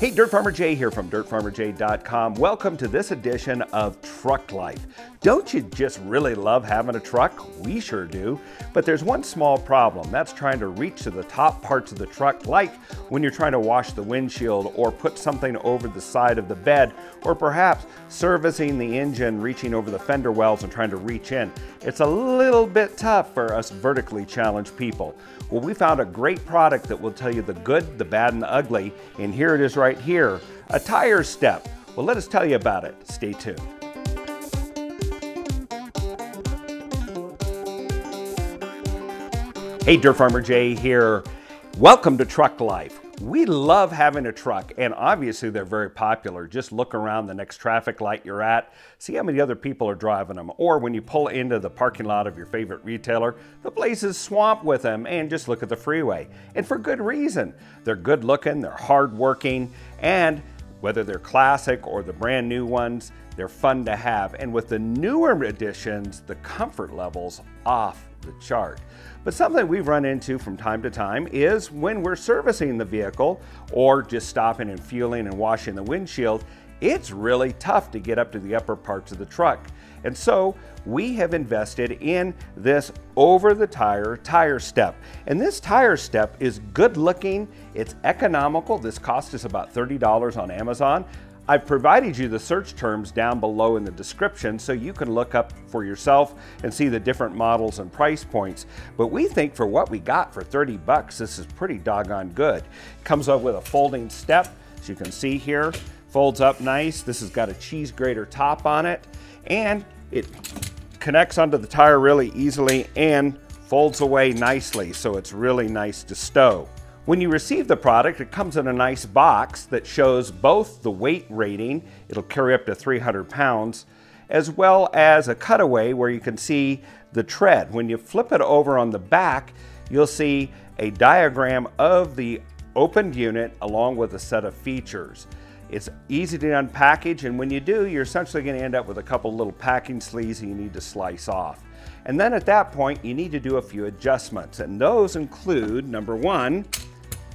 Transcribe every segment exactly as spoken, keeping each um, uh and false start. Hey, Dirt Farmer Jay here from Dirt Farmer Jay dot com. Welcome to this edition of Truck Life. Don't you just really love having a truck? We sure do. But there's one small problem. That's trying to reach to the top parts of the truck, like when you're trying to wash the windshield or put something over the side of the bed, or perhaps servicing the engine, reaching over the fender wells and trying to reach in. It's a little bit tough for us vertically challenged people. Well, we found a great product that will tell you the good, the bad, and the ugly, and here it is right here, a tire step. Well, let us tell you about it. Stay tuned. Hey, Dirt Farmer Jay here. Welcome to Truck Life. We love having a truck, and obviously they're very popular. Just look around the next traffic light you're at, see how many other people are driving them. Or when you pull into the parking lot of your favorite retailer, the place is swamped with them, and just look at the freeway. And for good reason. They're good looking, they're hard working, and whether they're classic or the brand new ones, they're fun to have. And with the newer editions, the comfort level's off the chart. But something we've run into from time to time is when we're servicing the vehicle or just stopping and fueling and washing the windshield, it's really tough to get up to the upper parts of the truck. And so we have invested in this over the tire tire step. And this tire step is good looking, it's economical. This cost us about thirty dollars on Amazon. I've provided you the search terms down below in the description so you can look up for yourself and see the different models and price points. But we think for what we got for thirty bucks, this is pretty doggone good. Comes up with a folding step, as you can see here, folds up nice. This has got a cheese grater top on it, and it connects onto the tire really easily and folds away nicely, so it's really nice to stow. When you receive the product, it comes in a nice box that shows both the weight rating, it'll carry up to three hundred pounds, as well as a cutaway where you can see the tread. When you flip it over on the back, you'll see a diagram of the opened unit along with a set of features. It's easy to unpackage, and when you do, you're essentially going to end up with a couple little packing sleeves you need to slice off. And then at that point, you need to do a few adjustments, and those include, number one,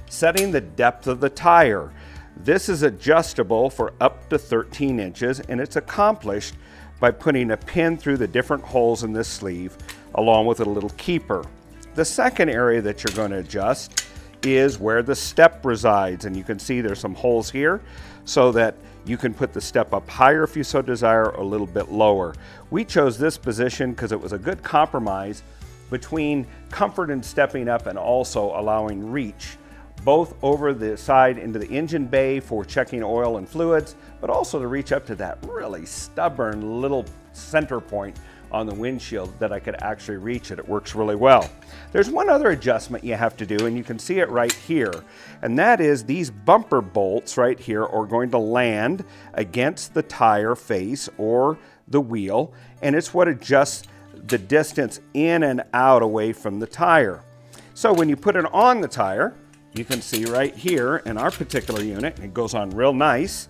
setting the depth of the tire. This is adjustable for up to thirteen inches, and it's accomplished by putting a pin through the different holes in this sleeve along with a little keeper. The second area that you're going to adjust is where the step resides, and you can see there's some holes here so that you can put the step up higher if you so desire, or a little bit lower. We chose this position because it was a good compromise between comfort in stepping up and also allowing reach, both over the side into the engine bay for checking oil and fluids, but also to reach up to that really stubborn little center point on the windshield that I could actually reach it. It works really well. There's one other adjustment you have to do, and you can see it right here, and that is these bumper bolts right here are going to land against the tire face or the wheel, and it's what adjusts the distance in and out away from the tire. So when you put it on the tire, you can see right here in our particular unit, and it goes on real nice,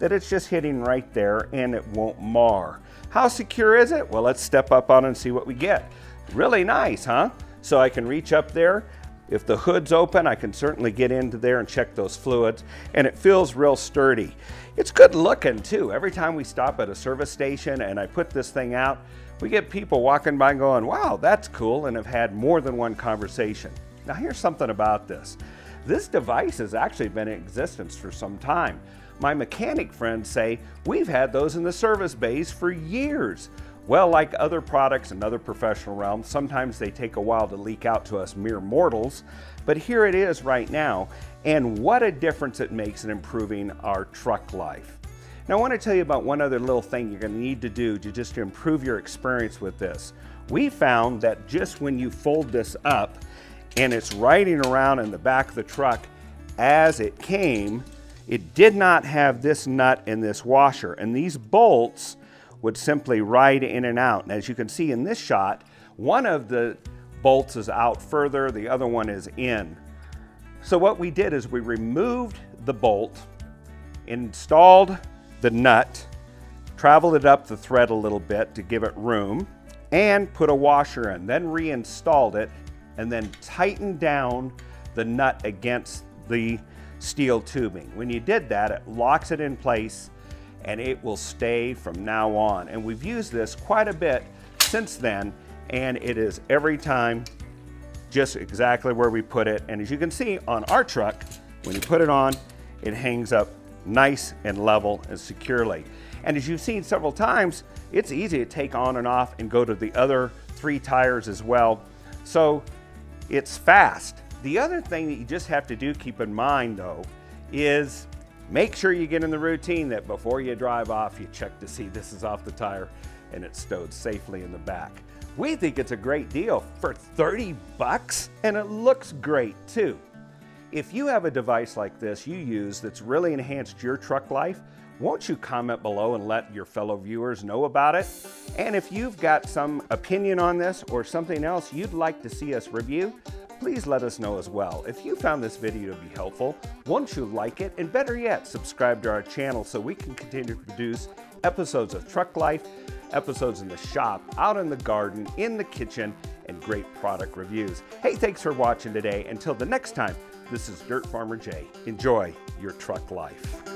that it's just hitting right there and it won't mar. How secure is it? Well, let's step up on it and see what we get. Really nice, huh? So I can reach up there. If the hood's open, I can certainly get into there and check those fluids, and it feels real sturdy. It's good looking too. Every time we stop at a service station and I put this thing out, we get people walking by going, wow, that's cool, and have had more than one conversation. Now here's something about this. This device has actually been in existence for some time. My mechanic friends say, we've had those in the service bays for years. Well, like other products in other professional realms, sometimes they take a while to leak out to us mere mortals, but here it is right now, and what a difference it makes in improving our truck life. Now I want to tell you about one other little thing you're going to need to do to just improve your experience with this. We found that just when you fold this up, and it's riding around in the back of the truck as it came, it did not have this nut and this washer, and these bolts would simply ride in and out. And as you can see in this shot, one of the bolts is out further, the other one is in. So what we did is we removed the bolt, installed the nut, traveled it up the thread a little bit to give it room, and put a washer in, then reinstalled it, and then tighten down the nut against the steel tubing. When you did that, it locks it in place and it will stay from now on. And we've used this quite a bit since then, and it is every time just exactly where we put it. And as you can see on our truck, when you put it on, it hangs up nice and level and securely. And as you've seen several times, it's easy to take on and off and go to the other three tires as well. So it's fast. The other thing that you just have to do, keep in mind though, is make sure you get in the routine that before you drive off, you check to see this is off the tire and it's stowed safely in the back. We think it's a great deal for thirty bucks, and it looks great too. If you have a device like this you use that's really enhanced your truck life, won't you comment below and let your fellow viewers know about it? And if you've got some opinion on this or something else you'd like to see us review, please let us know as well. If you found this video to be helpful, won't you like it? And better yet, subscribe to our channel so we can continue to produce episodes of Truck Life, episodes in the shop, out in the garden, in the kitchen, and great product reviews. Hey, thanks for watching today. Until the next time, this is Dirt Farmer Jay. Enjoy your truck life.